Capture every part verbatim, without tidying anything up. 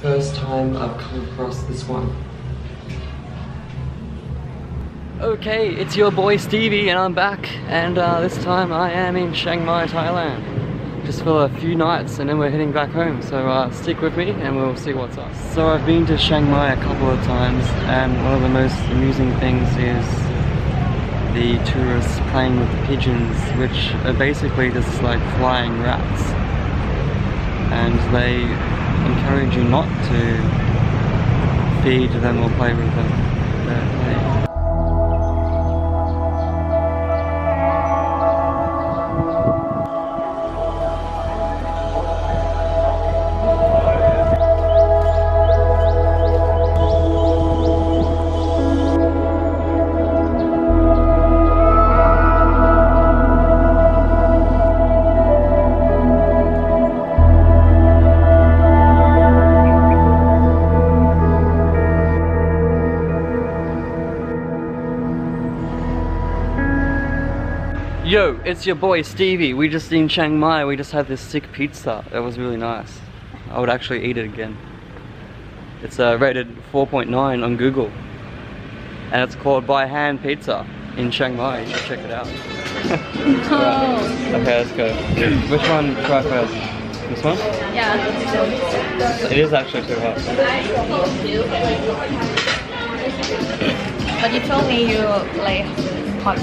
first time I've come across this one. Okay, it's your boy Stevie and I'm back, and uh, this time I am in Chiang Mai, Thailand. Just for a few nights and then we're heading back home, so uh, stick with me and we'll see what's up. So I've been to Chiang Mai a couple of times, and one of the most amusing things is the tourists playing with the pigeons, which are basically just like flying rats. And they encourage you not to feed them or play with them. They're, they, Yo, it's your boy Stevie. We just in Chiang Mai, we just had this sick pizza. It was really nice. I would actually eat it again. It's uh, rated four point nine on Google. And it's called By Hand Pizza in Chiang Mai. You should check it out. Oh. Okay, let's go. Which one try first? This one? Yeah. It is actually too hot. But you told me you like... Hot.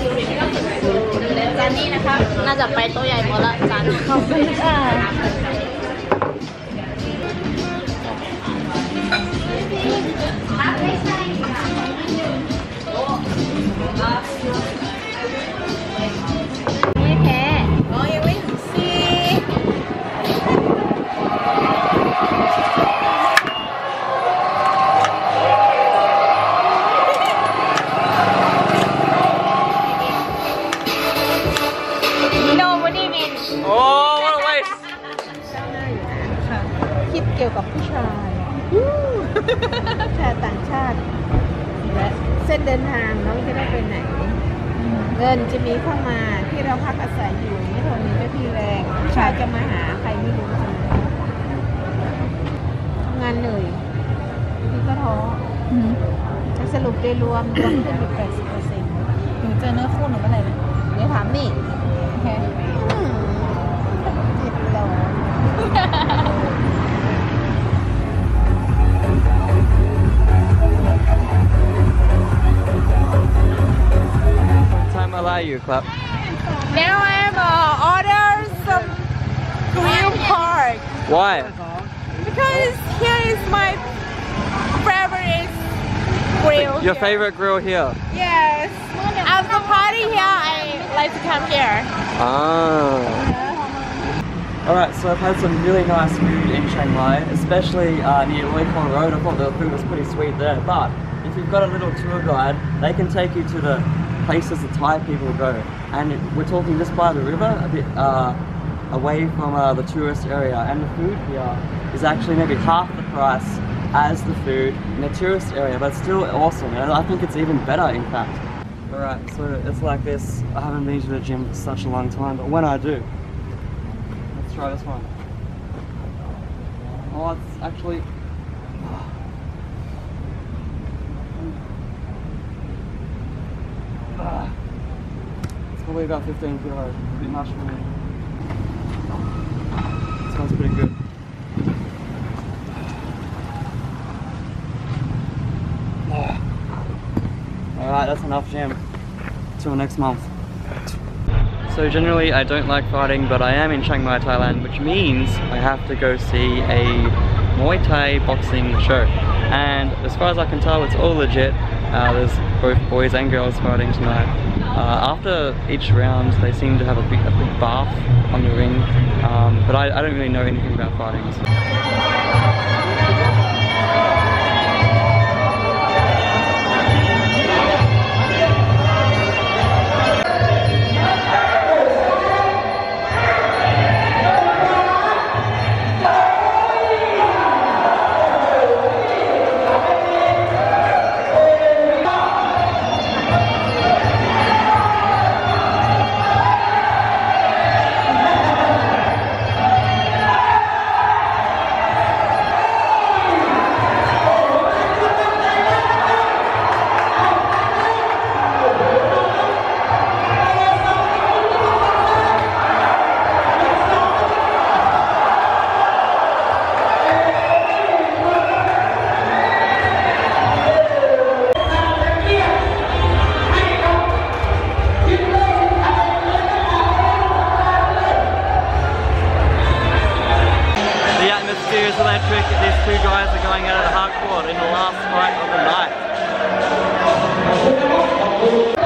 Time I allow you, clap. Now I'm uh, order some grilled pork. Why? Because here is my favorite grill. Your here. favorite grill here? Yes. After party here, I like to come here. Ah. Alright, so I've had some really nice food in Chiang Mai, especially uh, near Oikon Road. I thought the food was pretty sweet there, but if you've got a little tour guide, they can take you to the places the Thai people go, and we're talking just by the river, a bit uh, away from uh, the tourist area, and the food here is actually maybe half the price as the food in the tourist area, but it's still awesome, and I think it's even better in fact. Alright, so it's like this. I haven't been to the gym for such a long time, but when I do, let's try this one. Oh, it's actually... probably about fifteen kilos, pretty much for me. This one's pretty good. Alright, that's enough gym. Till next month. So generally I don't like fighting, but I am in Chiang Mai, Thailand, which means I have to go see a Muay Thai boxing show. And as far as I can tell, it's all legit. Uh, there's both boys and girls fighting tonight. Uh, after each round, they seem to have a big, a big bath on the ring, um, but I, I don't really know anything about fighting. These two guys are going at it hardcore in the last fight of the night.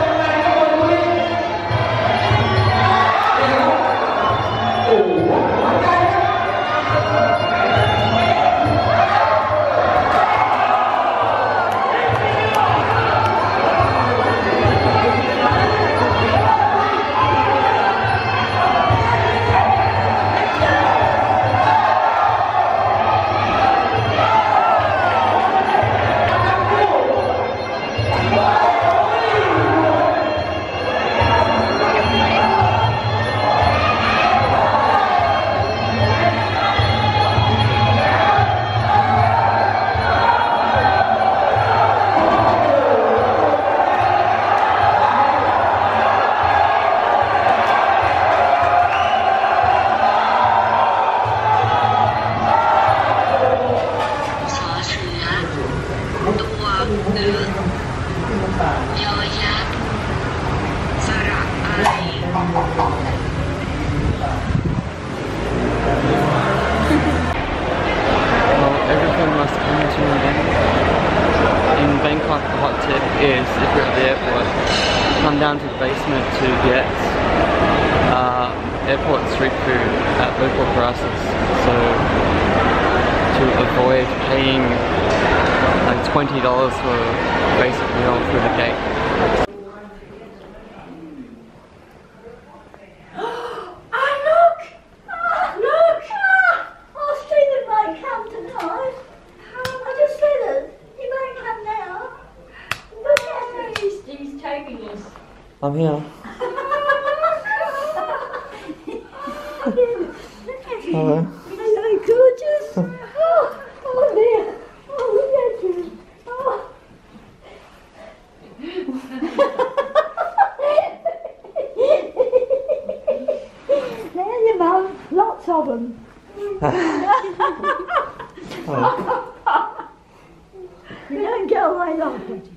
To get uh, airport street food at local prices, so to avoid paying like twenty dollars for basic meal for the cake. Ah, look! Ah, look! Ah, I stated my camp tonight. I just said it. You might come now. Look at how he's, he's taking us. I'm here. Hello. You're so gorgeous. Oh, oh dear. Oh, look at you. Oh. There's your mum. Lots of them. Oh. You don't get away like it.